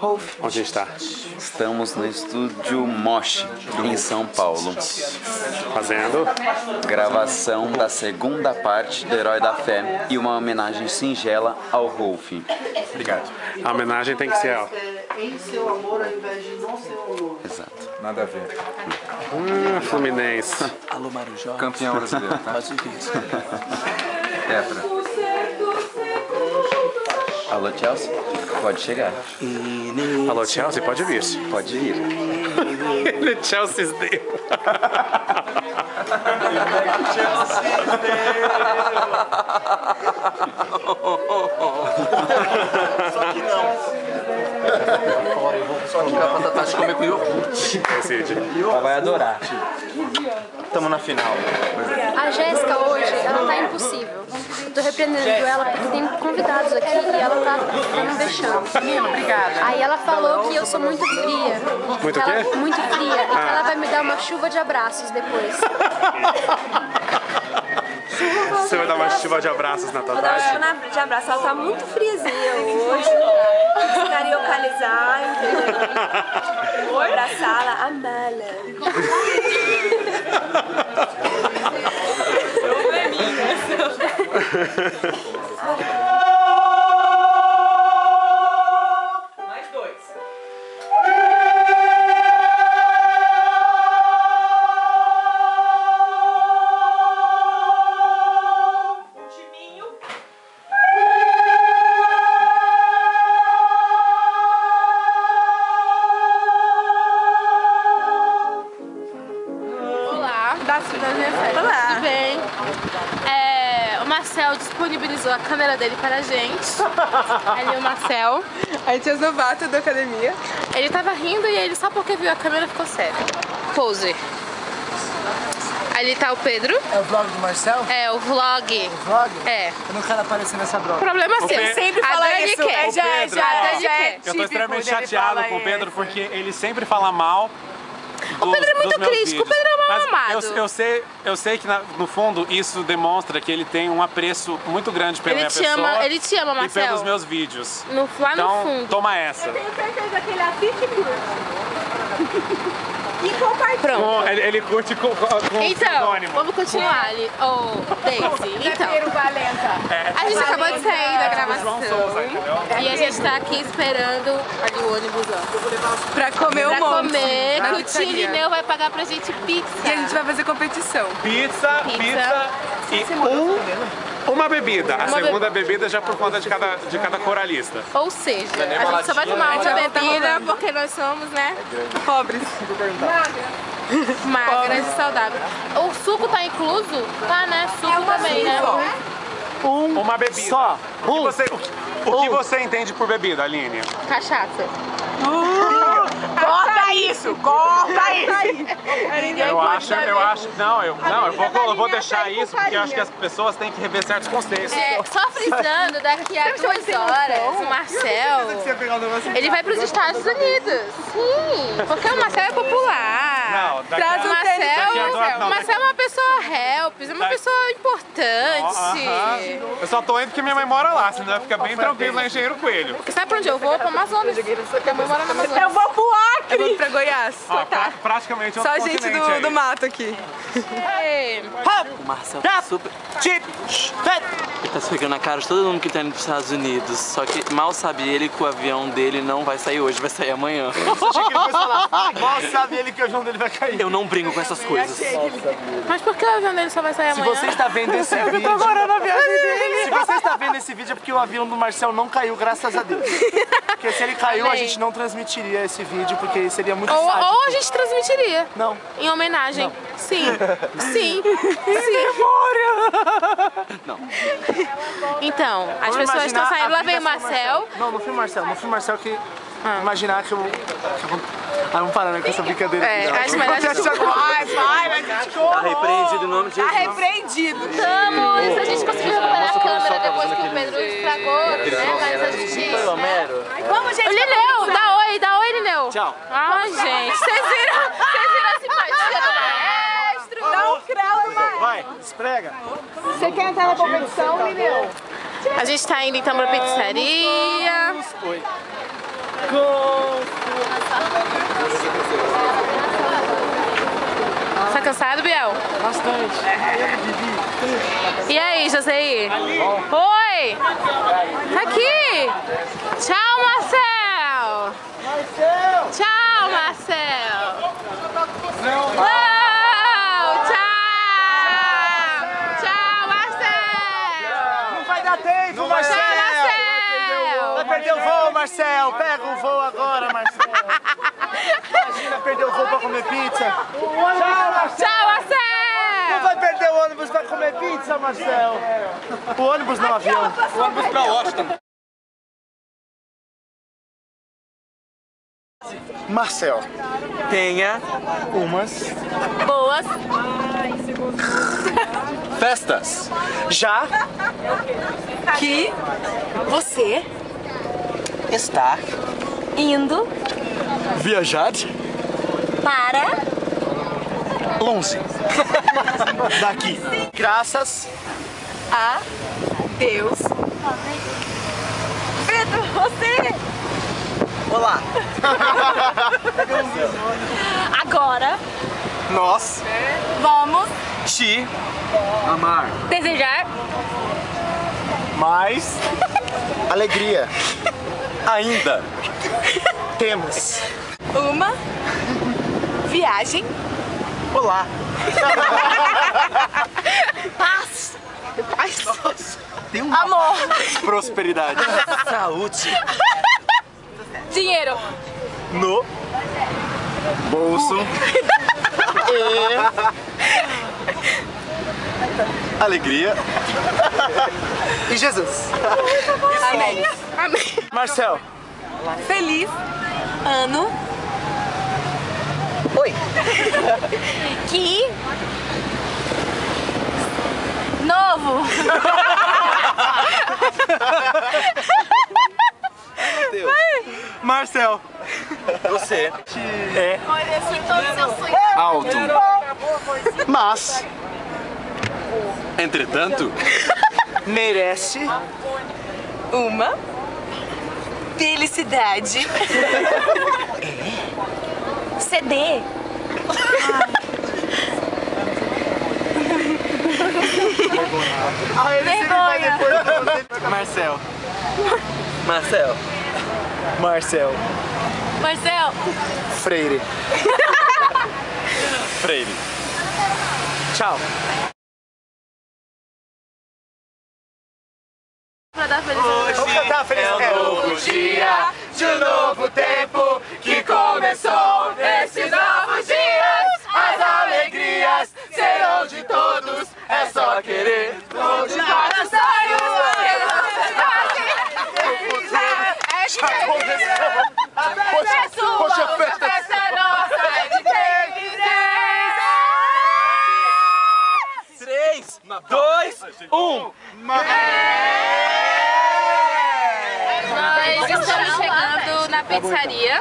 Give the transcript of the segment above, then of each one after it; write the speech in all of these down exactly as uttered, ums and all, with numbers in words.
Rolf. Onde está? Estamos no estúdio Moshi, em São Paulo. Fazendo? Gravação da segunda parte do Herói da Fé e uma homenagem singela ao Rolf. Obrigado. A homenagem tem que ser ela. Em seu amor ao invés de não seu amor. Exato. Nada a ver. Hum, Fluminense. Alô, Marujó. Campeão brasileiro, tá? Tetra. Alô, Chelsea. Pode chegar. Alô, Chelsea, pode vir. Pode vir. Chelsea's Day. Chelsea's Day. Só que não. Só que a batata de comer com iogurte. Ela vai adorar. Tamo na final. A Jéssica hoje, ela tá impossível. Tô repreendendo ela porque tem convidados aqui e ela tá dando um vexame. Menina, obrigada. Aí ela falou que eu sou muito fria. Muito o quê? Muito fria. Ah. E que ela vai me dar uma chuva de abraços depois. Você vai dar uma chuva de abraços na tua tarde? Vou dar uma chuva de abraços, ela tá muito friazinha hoje. Precisaria localizar, entendeu? Abraçá-la, amá-la. Eu é minha. A câmera dele para a gente. Ali o Marcel. A gente é novato da academia. Ele tava rindo e ele só porque viu a câmera ficou sério. Pose. Ali tá o Pedro. É o vlog do Marcel? É, o vlog. O vlog? É. Eu não quero aparecer nessa droga. Problema seu. Pe... sempre fala isso. É, já, Pedro, já, ó, já é eu tô extremamente chateado com o Pedro isso. Porque ele sempre fala mal. Dos, o Pedro é muito crítico. O Pedro é mal amado. Eu, eu, sei, eu sei que, na, no fundo, isso demonstra que ele tem um apreço muito grande pela ele minha te pessoa. Ama, ele te ama, Marcel. E pelos meus vídeos. No, lá então, no fundo. Toma essa. Eu tenho certeza que ele assiste e curte. E compartilha. Com, ele, ele curte com, com então, um vamos continuar ali. Oh, Daisy. Então, é. A gente Valenta. Acabou de sair da gravação. E a gente tá aqui esperando ali o ônibus, ó. Pra comer pra um monte. Comer, que o tio Lineu vai pagar pra gente pizza. E a gente vai fazer competição. Pizza, pizza, pizza e um... Uma bebida. A uma segunda be... bebida já por conta de cada, de cada coralista. Ou seja, a gente só vai tomar uma bebida porque nós somos, né? Pobres. Magras. Magras e saudáveis. O suco tá incluso? Tá, né? Suco é também, né? Um uma bebida. Só. Um. O, que você, o, o um. que você entende por bebida, Aline? Cachaça. Uh, corta isso! Corta isso! Eu acho, eu acho. Não, eu, não, eu vou, eu vou deixar isso porque eu acho que as pessoas têm que rever certos conceitos. É, só frisando, daqui a duas horas, o Marcel. Ele vai para os Estados Unidos. Sim! Porque o Marcel é popular. Não, traz o Marcel. O Marcel é uma pessoa helps, é uma pessoa importante. Eu só tô indo porque minha mãe mora lá, senão vai ficar bem tranquilo lá em Engenheiro Coelho. Porque sabe pra onde eu vou? Para o Amazonas. Minha mãe mora na Amazônia. Eu vou pro Acre! Eu vou pra Goiás. Ó, tá. Praticamente outro só gente do, do mato aqui. Hey. O Marcel tá super... Ele tá esfregando a cara de todo mundo que tá indo pros Estados Unidos. Só que mal sabe ele que o avião dele não vai sair hoje, vai sair amanhã. Mal sabe ele que o avião dele vai cair. Eu não brinco com essas coisas. Mas por que o avião dele só vai sair amanhã? Se você está vendo esse vídeo... Eu tô morando a viagem dele. Se você está vendo esse vídeo é porque o avião do Marcel não caiu, graças a Deus. Porque se ele caiu, a gente não transmitiria esse vídeo, porque seria muito ou, ou a gente transmitiria. Não. Em homenagem. Não. Sim. Sim. Sim. Memória! Não. Então, as vamos pessoas estão saindo. Lá vem o Marcel. Marcel. Não, não fui o Marcel. Não fui o Marcel que... Ah. Imaginar que eu... Ah, vamos parar, né, com essa brincadeira. É, acho melhor a gente... Vai, vai, vai, gente, como? Tá repreendido o nome de Jesus. Tá repreendido. Estamos. A gente conseguiu recuperar a câmera depois que o Pedro estragou, né? Mas a gente... Vamos, gente. O Lineu, dá oi, dá oi, Lineu. Tchau. Ah, gente, vocês viram, vocês viram a simpatia do maestro. Dá um crau no maestro. Vai, esprega. Você quer entrar na competição, Lineu? A gente tá indo, então, pra pizzaria. Oi. Gol! Você tá cansado, Biel? Bastante. É. E aí, José? Oi! Tá aqui! Tchau, Marcel! Marcel! Tchau, Marcel! Não, não. Marcel! Marcel! Vai perder o voo, Marcel! Pega o voo agora, Marcel! Imagina perder o voo pra comer pizza! Tchau, Marcel! Tchau, Marcel! Não vai perder o ônibus pra comer pizza, Marcel! O ônibus não, avião! O ônibus pra Washington! Marcel, tenha umas boas festas, já que você está indo viajar para longe daqui. Graças a Deus. Pedro, você... Olá! Agora nós vamos te amar, desejar mais alegria. Ainda temos uma viagem. Olá! Paz! Paz! Nossa. Tem um amor! Prosperidade! Saúde! Dinheiro no bolso e alegria e Jesus. Amém. Amém. Marcel, feliz ano. Oi. Que novo. Marcel, você é alto, mas, entretanto, merece uma felicidade. C D. Marcel. Marcel. Marcel. Marcel. Freire. Freire. Tchau. Pra dar felicidade. Vamos cantar felicidade. É um novo dia, de um novo tempo que começou. Nesses novos dias, as alegrias serão de todos. É só querer. Onde para a festa é nossa, é de quem quiser. três, dois, um. Nós estamos chegando na pizzaria.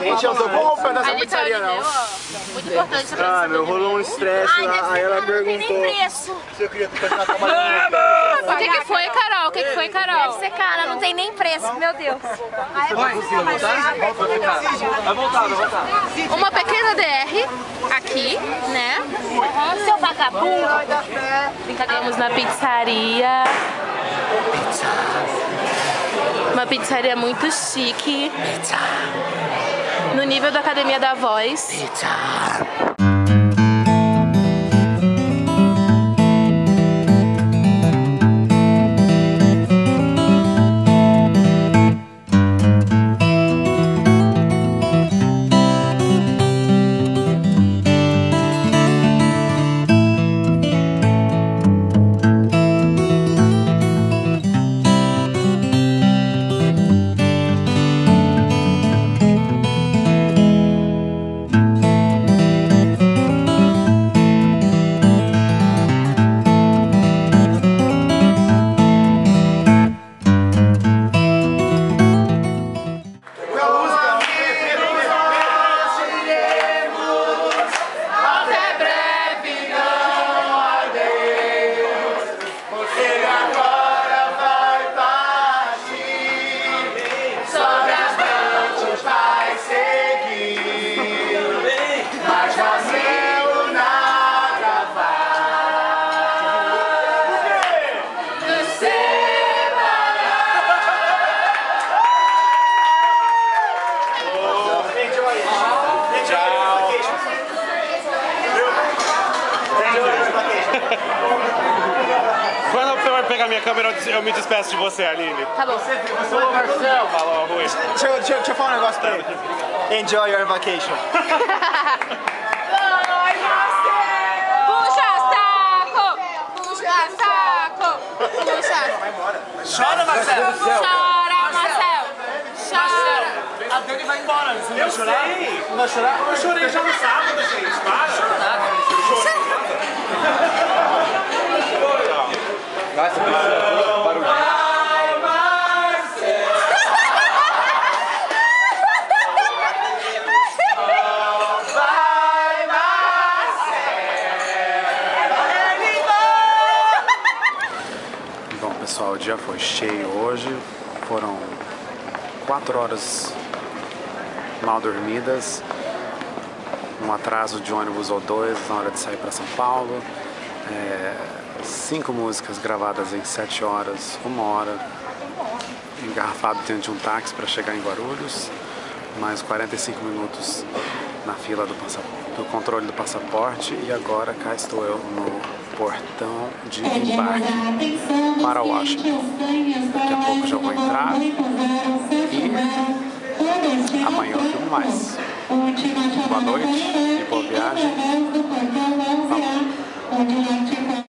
Gente, eu tô com o pé nessa pizzaria, não. Muito importante. Ah, meu, rolou um estresse lá. Aí ela perguntou se eu queria começar a trabalhar. O que que foi, Carol? O que que foi, Carol? Deve ser cara, não tem nem preço, meu Deus. Vai voltar? Vai voltar, vai voltar. Uma pequena D R aqui, né? Seu vagabundo. Estamos na pizzaria. Uma pizzaria muito chique. No nível da Academia da Voz. minha câmera, eu me despeço de você, Aline. Tá bom. Você, você Oi, Marcel. Falou, Rui. Deixa, deixa, deixa eu falar um negócio pra ele. Enjoy your vacation. Chora, Marcelo! Chora, Marcelo! Chora! A Dani vai embora, você não vai chorar? Não vai chorar? Eu chorei já no sábado, gente! Para! Chora! Vai, você precisa para o dia. Vai, Marcelo! Vai, Marcelo! Bom, pessoal, o dia foi cheio hoje. Foram quatro horas mal dormidas, um atraso de ônibus ou dois na hora de sair para São Paulo, é, cinco músicas gravadas em sete horas, uma hora, engarrafado dentro de um táxi para chegar em Guarulhos, mais quarenta e cinco minutos na fila do, do controle do passaporte e agora cá estou eu no portão de embarque para Washington. Daqui a pouco já vou entrar e... amanhã eu filmo mais. Boa noite e boa viagem. Vamos.